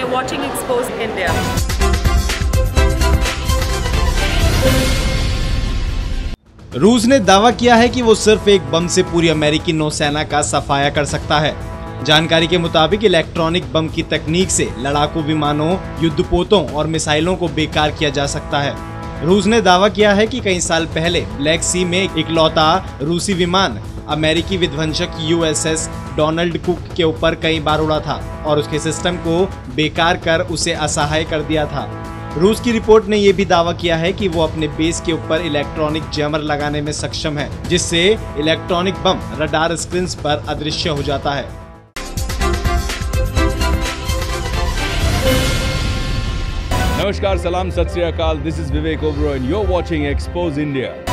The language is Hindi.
and you're watching Expose India. रूस ने दावा किया है कि वो सिर्फ एक बम से पूरी अमेरिकी नौसेना का सफाया कर सकता है। जानकारी के मुताबिक इलेक्ट्रॉनिक बम की तकनीक से लड़ाकू विमानों, युद्धपोतों और मिसाइलों को बेकार किया जा सकता है। रूस ने दावा किया है कि कई साल पहले ब्लैक सी में इकलौता रूसी विमान अमेरिकी विध्वंसक यूएसएस डोनाल्ड कुक के ऊपर कई बार उड़ा था और उसके सिस्टम को बेकार कर उसे असहाय कर दिया था। रूस की रिपोर्ट ने यह भी दावा किया है कि वो अपने बेस के ऊपर इलेक्ट्रॉनिक जैमर लगाने में सक्षम है, जिससे इलेक्ट्रॉनिक बम रडार स्क्रीन पर अदृश्य हो जाता है। नमस्कार, सलाम, सत श्री अकाल। This is Vivek Oberoi, you are watching expose India.